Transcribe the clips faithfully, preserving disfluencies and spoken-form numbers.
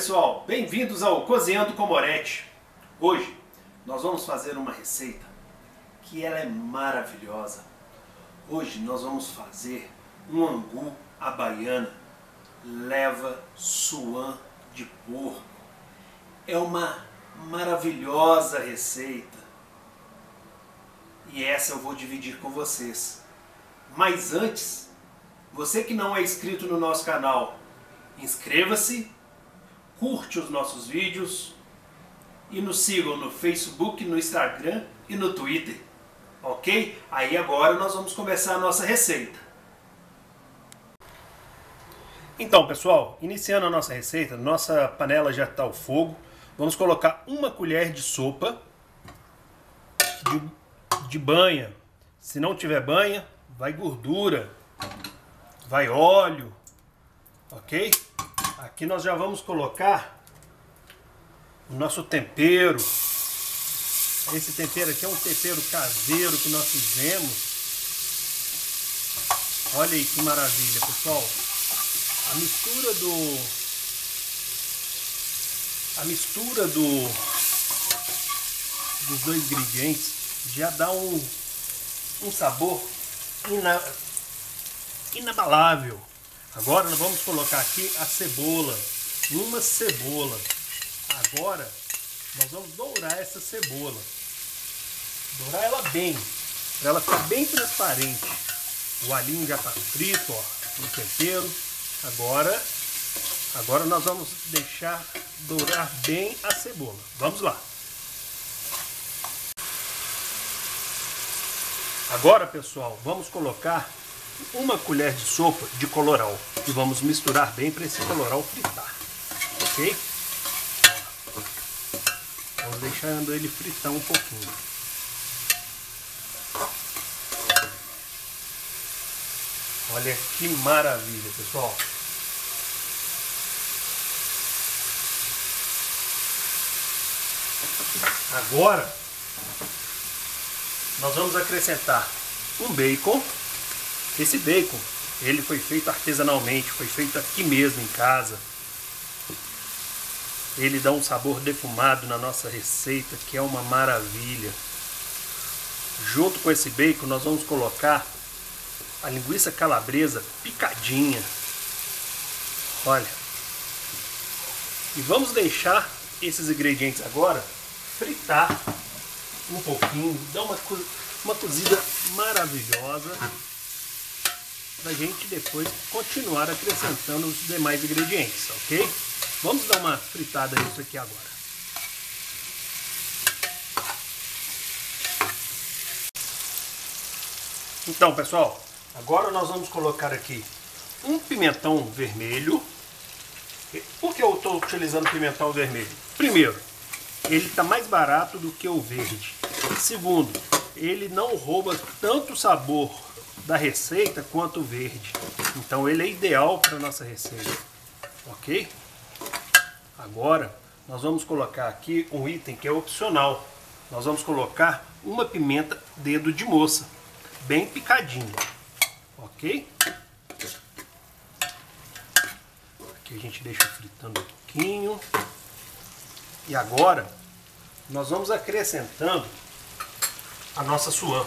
pessoal, bem-vindos ao Cozinhando com Moret. Hoje nós vamos fazer uma receita que ela é maravilhosa. Hoje nós vamos fazer um angu à baiana, leva suã de porco. É uma maravilhosa receita e essa eu vou dividir com vocês. Mas antes, você que não é inscrito no nosso canal, inscreva-se, curte os nossos vídeos e nos sigam no Facebook, no Instagram e no Twitter, ok? Aí agora nós vamos começar a nossa receita. Então pessoal, iniciando a nossa receita, nossa panela já está ao fogo. Vamos colocar uma colher de sopa de, de banha. Se não tiver banha, vai gordura, vai óleo, ok? Aqui nós já vamos colocar o nosso tempero. Esse tempero aqui é um tempero caseiro que nós fizemos. Olha aí que maravilha, pessoal. A mistura do... A mistura do... dos dois ingredientes já dá um, um sabor ina... inabalável. Agora nós vamos colocar aqui a cebola, uma cebola. Agora nós vamos dourar essa cebola, dourar ela bem, para ela ficar bem transparente. O alhinho já está frito, ó, no tempero. Agora, agora nós vamos deixar dourar bem a cebola. Vamos lá. Agora, pessoal, vamos colocar uma colher de sopa de colorau e vamos misturar bem para esse colorau fritar, ok? Vamos deixando ele fritar um pouquinho. Olha que maravilha, pessoal! Agora nós vamos acrescentar um bacon. Esse bacon, ele foi feito artesanalmente, foi feito aqui mesmo em casa. Ele dá um sabor defumado na nossa receita, que é uma maravilha. Junto com esse bacon, nós vamos colocar a linguiça calabresa picadinha. Olha. E vamos deixar esses ingredientes agora fritar um pouquinho, dar uma, co uma cozida maravilhosa, para a gente depois continuar acrescentando os demais ingredientes, ok? Vamos dar uma fritada nisso aqui agora. Então, pessoal, agora nós vamos colocar aqui um pimentão vermelho. Por que eu estou utilizando pimentão vermelho? Primeiro, ele está mais barato do que o verde. Segundo, ele não rouba tanto sabor da receita quanto verde, então ele é ideal para nossa receita, ok? Agora nós vamos colocar aqui um item que é opcional. Nós vamos colocar uma pimenta dedo de moça, bem picadinha, ok? Aqui a gente deixa fritando um pouquinho e agora nós vamos acrescentando a nossa suã.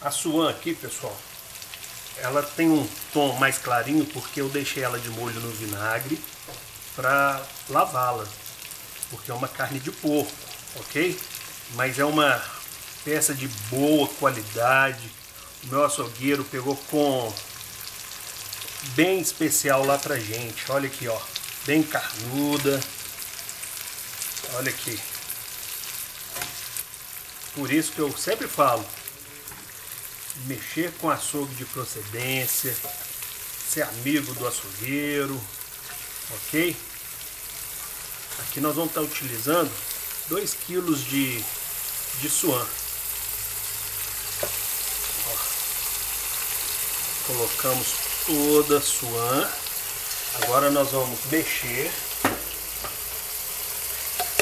A suã aqui, pessoal, ela tem um tom mais clarinho porque eu deixei ela de molho no vinagre para lavá-la, porque é uma carne de porco, ok? Mas é uma peça de boa qualidade. O meu açougueiro pegou com bem especial lá pra gente. Olha aqui, ó, bem carnuda. Olha aqui. Por isso que eu sempre falo, mexer com açougue de procedência, ser amigo do açougueiro, ok? Aqui nós vamos estar utilizando dois quilos de, de suã. Ó. Colocamos toda a suã. Agora nós vamos mexer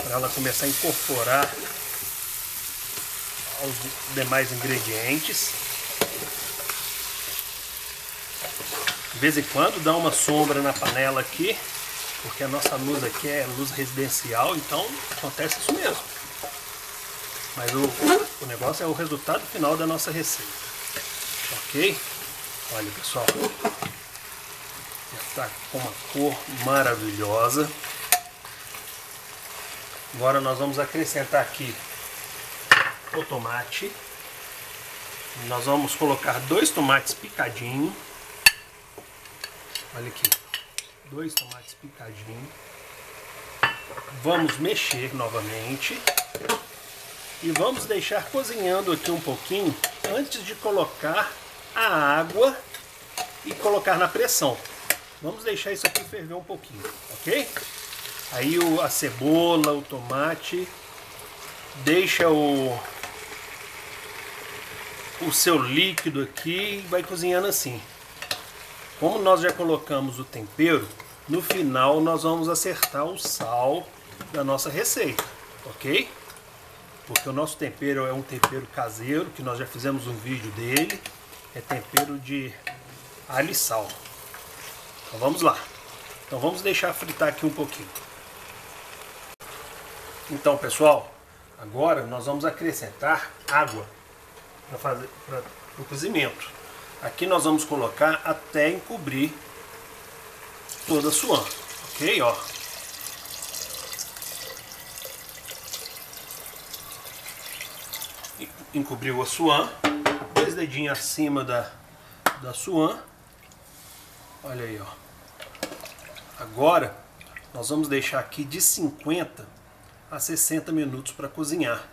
para ela começar a incorporar os demais ingredientes. De vez em quando dá uma sombra na panela aqui, porque a nossa luz aqui é luz residencial, então acontece isso mesmo. Mas o, o negócio é o resultado final da nossa receita. Ok? Olha, pessoal, já está com uma cor maravilhosa. Agora nós vamos acrescentar aqui o tomate. Nós vamos colocar dois tomates picadinhos. Olha aqui, dois tomates picadinhos. Vamos mexer novamente. E vamos deixar cozinhando aqui um pouquinho antes de colocar a água e colocar na pressão. Vamos deixar isso aqui ferver um pouquinho, ok? Aí o, a cebola, o tomate, deixa o, o seu líquido aqui e vai cozinhando assim. Como nós já colocamos o tempero, no final nós vamos acertar o sal da nossa receita, ok? Porque o nosso tempero é um tempero caseiro, que nós já fizemos um vídeo dele. É tempero de alho e sal. Então vamos lá. Então vamos deixar fritar aqui um pouquinho. Então, pessoal, agora nós vamos acrescentar água para fazer para o cozimento. Aqui nós vamos colocar até encobrir toda a suã, ok? Ó. Encobriu a suã, dois dedinhos acima da, da suã. Olha aí, ó. Agora, nós vamos deixar aqui de cinquenta a sessenta minutos para cozinhar.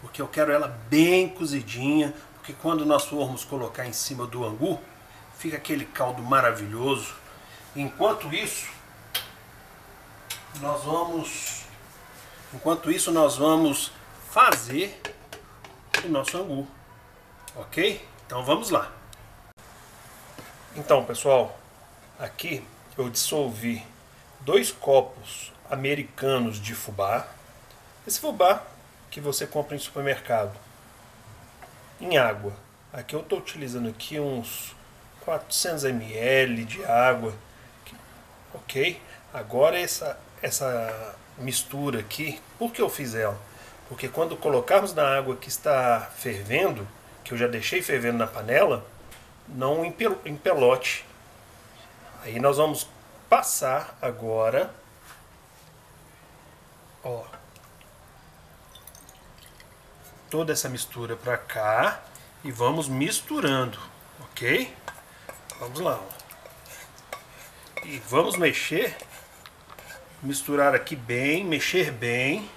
Porque eu quero ela bem cozidinha, porque quando nós formos colocar em cima do angu, fica aquele caldo maravilhoso. Enquanto isso, nós vamos, enquanto isso, nós vamos fazer o nosso angu, ok? Então vamos lá. Então, pessoal, aqui eu dissolvi dois copos americanos de fubá, esse fubá que você compra em supermercado, em água. Aqui eu estou utilizando aqui uns quatrocentos mililitros de água, ok? Agora essa, essa mistura aqui, por que eu fiz ela? Porque quando colocarmos na água que está fervendo, que eu já deixei fervendo na panela, não empelote. Aí nós vamos passar agora, ó, toda essa mistura para cá e vamos misturando, ok? Vamos lá, ó. E vamos mexer, misturar aqui bem, mexer bem.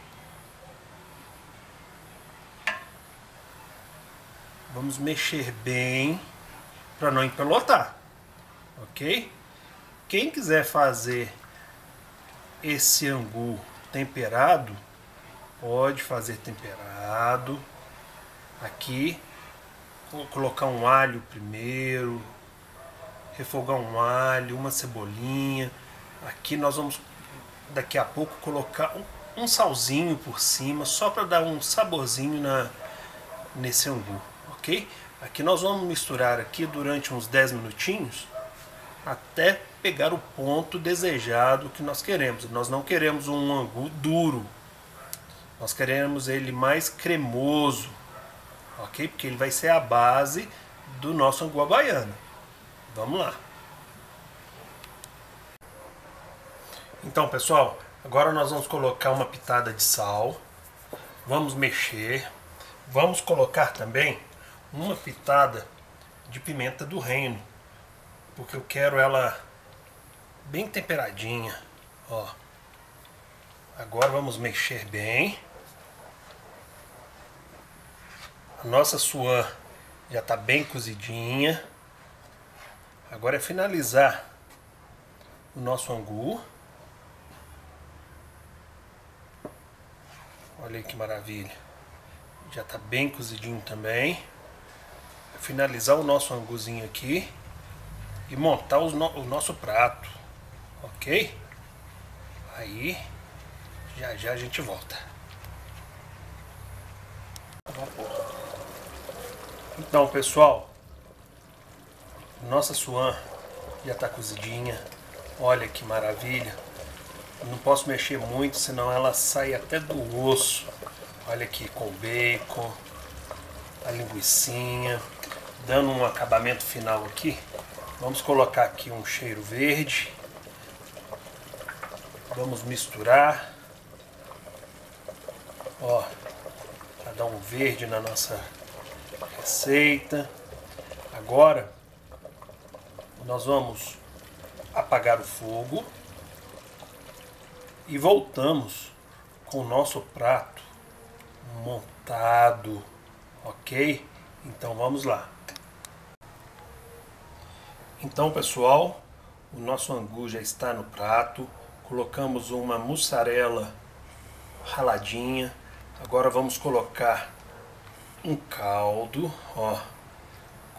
Vamos mexer bem para não empelotar, ok? Quem quiser fazer esse angu temperado, pode fazer temperado. Aqui, vou colocar um alho primeiro, refogar um alho, uma cebolinha. Aqui nós vamos, daqui a pouco, colocar um, um salzinho por cima, só para dar um saborzinho na, nesse angu. Ok? Aqui nós vamos misturar aqui durante uns dez minutinhos até pegar o ponto desejado que nós queremos. Nós não queremos um angu duro, nós queremos ele mais cremoso, ok? Porque ele vai ser a base do nosso angu à baiana. Vamos lá. Então, pessoal, agora nós vamos colocar uma pitada de sal, vamos mexer, vamos colocar também uma pitada de pimenta do reino, porque eu quero ela bem temperadinha, ó. Agora vamos mexer bem. A nossa suã já está bem cozidinha. Agora é finalizar o nosso angu. Olha aí que maravilha. Já está bem cozidinho também. Finalizar o nosso anguzinho aqui e montar os no o nosso prato, ok? Aí já já a gente volta. Então, pessoal, nossa suã já está cozidinha. Olha que maravilha! Não posso mexer muito, senão ela sai até do osso. Olha aqui, com o bacon, a linguiçinha. Dando um acabamento final aqui, vamos colocar aqui um cheiro verde. Vamos misturar. Ó, para dar um verde na nossa receita. Agora, nós vamos apagar o fogo e voltamos com o nosso prato montado, ok? Então vamos lá. Então, pessoal, o nosso angu já está no prato. Colocamos uma mussarela raladinha. Agora vamos colocar um caldo, ó,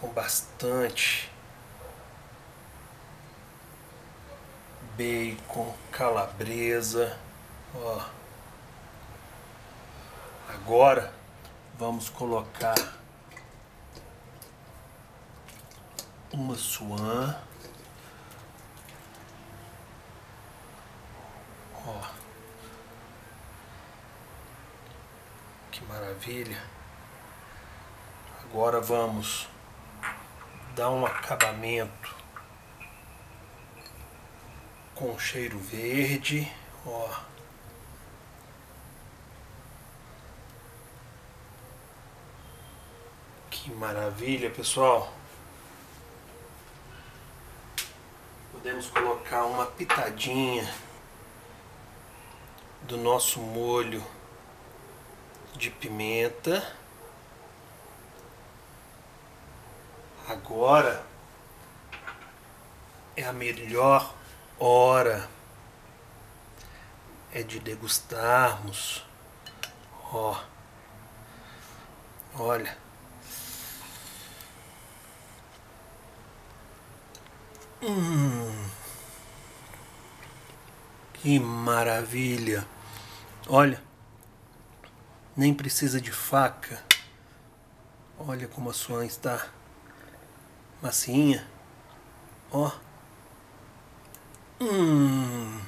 com bastante bacon, calabresa, ó. Agora vamos colocar uma suã, ó. Que maravilha! Agora vamos dar um acabamento com cheiro verde, ó. Que maravilha, pessoal! Podemos colocar uma pitadinha do nosso molho de pimenta. Agora é a melhor hora é de degustarmos, ó. Olha, hum, que maravilha! Olha, nem precisa de faca. Olha como a suã está macinha, ó. Hum,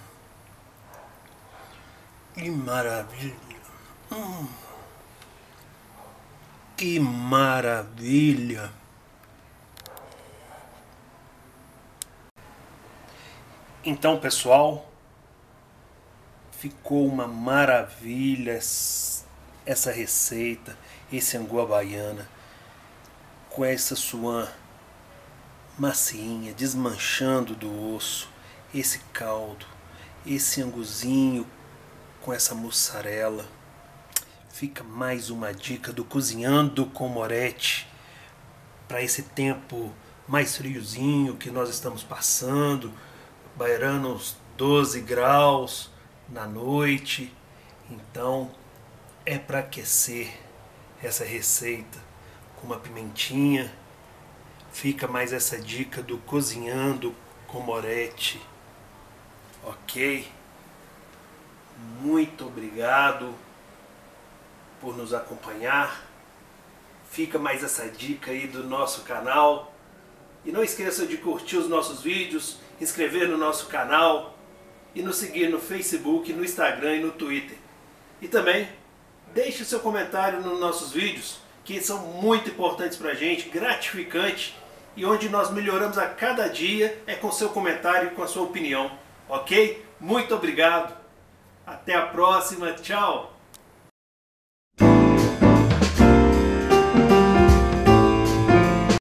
que maravilha! Hum, que maravilha! Então, pessoal, ficou uma maravilha essa receita, esse angu à baiana, com essa suã macinha, desmanchando do osso. Esse caldo, esse anguzinho com essa mussarela. Fica mais uma dica do Cozinhando com Moret para esse tempo mais friozinho que nós estamos passando, beirando uns doze graus na noite. Então é para aquecer essa receita com uma pimentinha. Fica mais essa dica do Cozinhando com Moret. Ok? Muito obrigado por nos acompanhar. Fica mais essa dica aí do nosso canal. E não esqueça de curtir os nossos vídeos, inscrever no nosso canal e nos seguir no Facebook, no Instagram e no Twitter. E também deixe o seu comentário nos nossos vídeos, que são muito importantes pra gente, gratificante, e onde nós melhoramos a cada dia é com seu comentário e com a sua opinião. Ok? Muito obrigado. Até a próxima. Tchau.